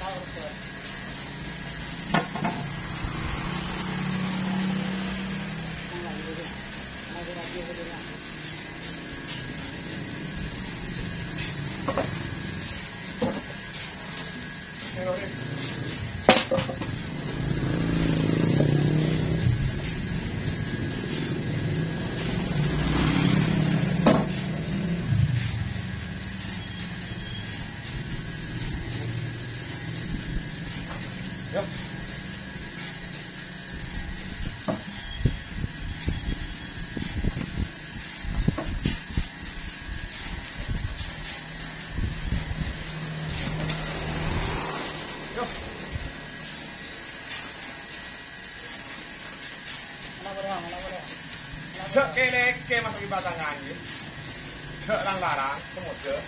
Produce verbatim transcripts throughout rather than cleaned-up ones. powerful. Yep. Jek kelek ke masuk batangan ya. Jek lang larang, semut jek.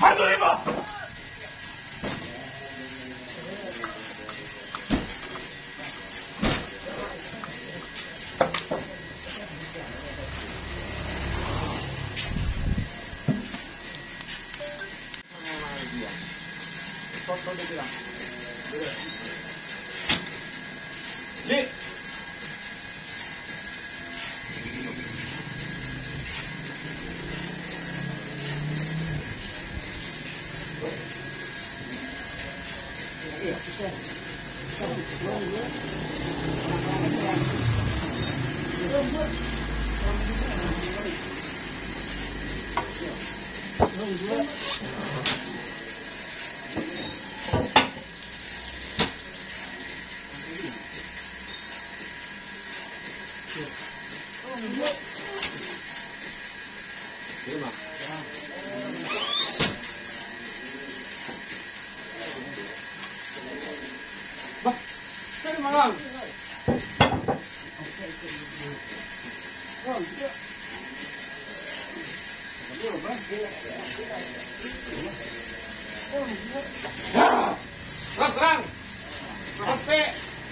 Harga Nih. Iya, bisa. Terima kasih.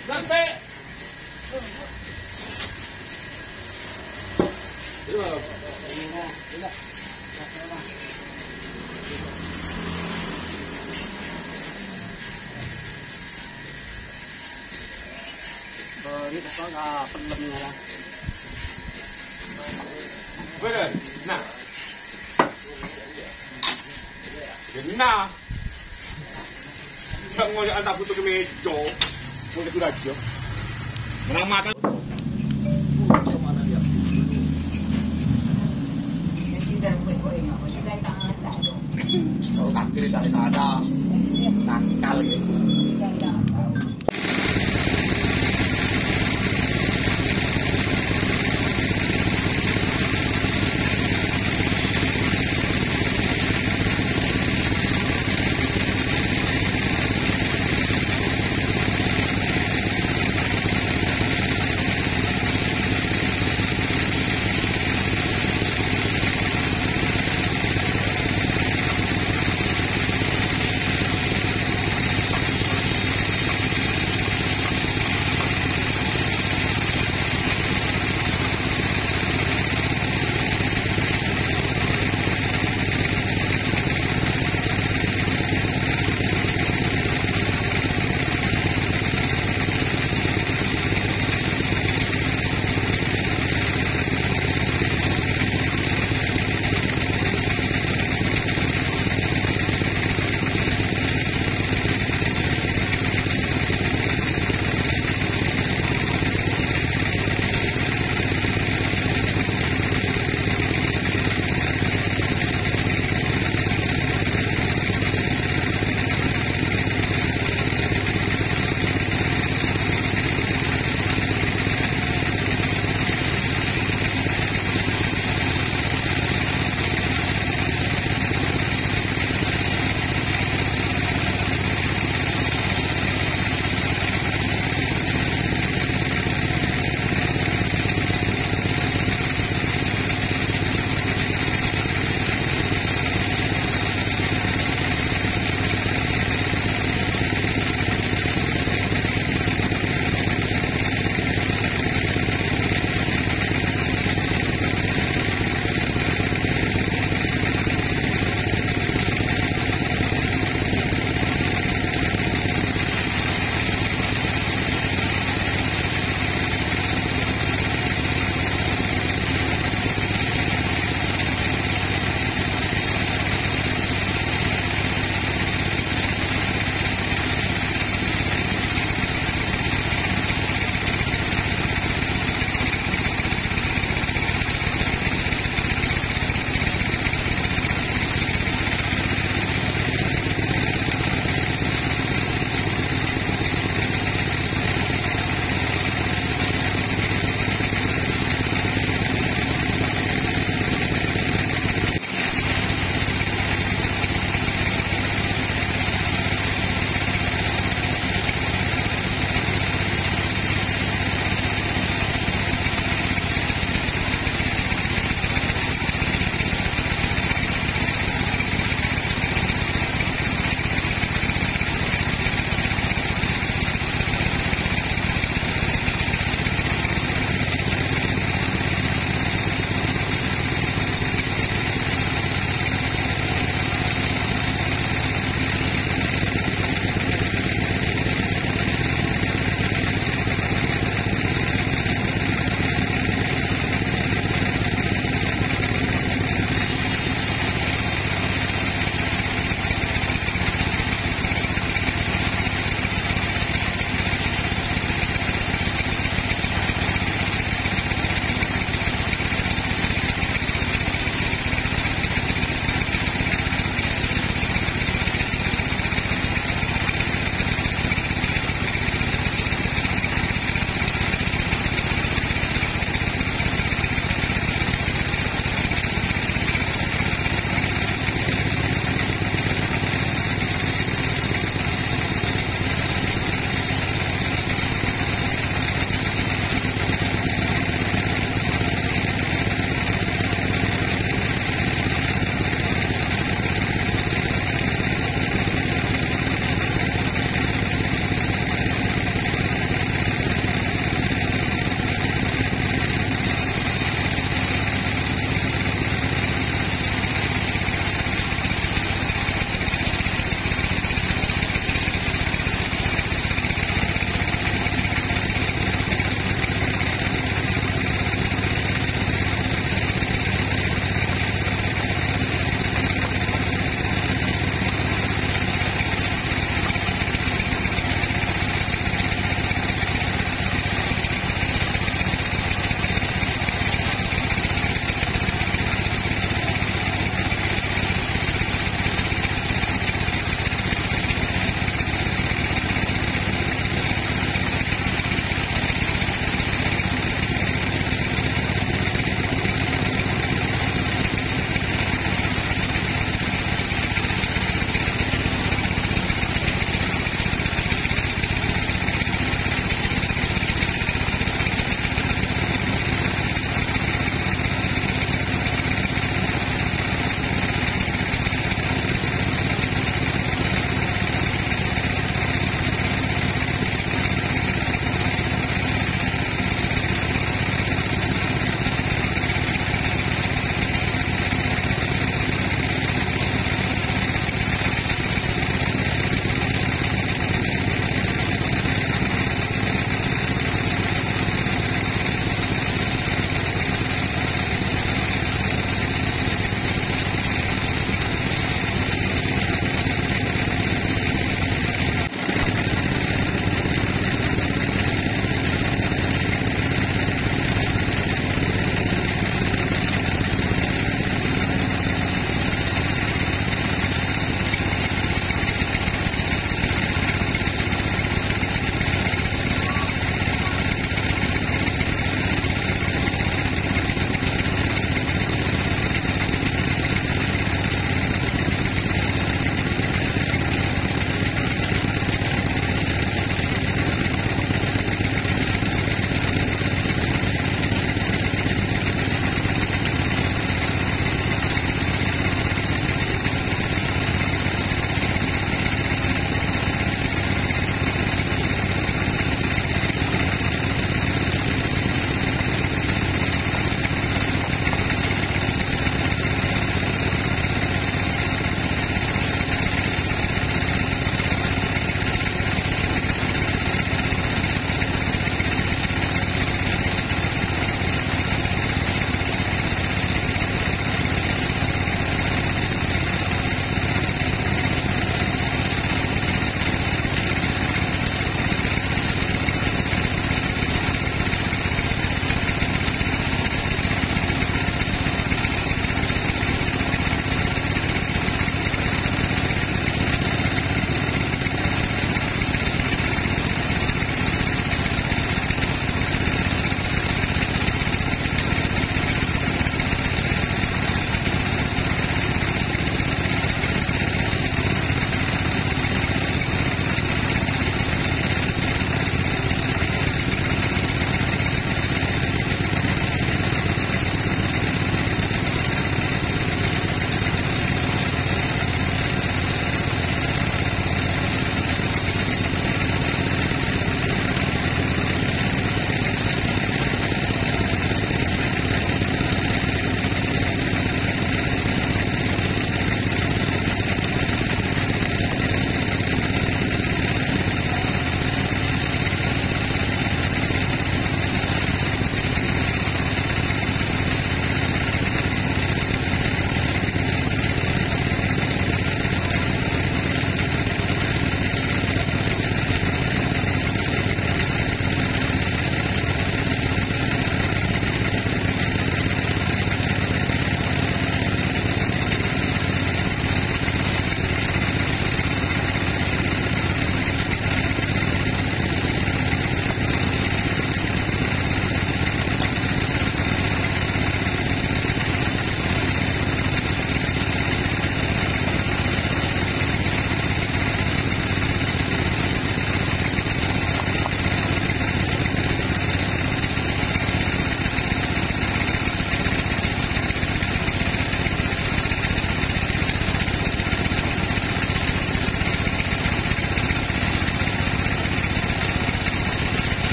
Terima kasih. Ini pasal ah pentingnya lah. Betul, nah, nah, jangan ngoleh antar butuh kemejo, boleh tu lagi yo. Ramatan. Kalau tak kiri tak ada, tangkal gitu. Terima kasih telah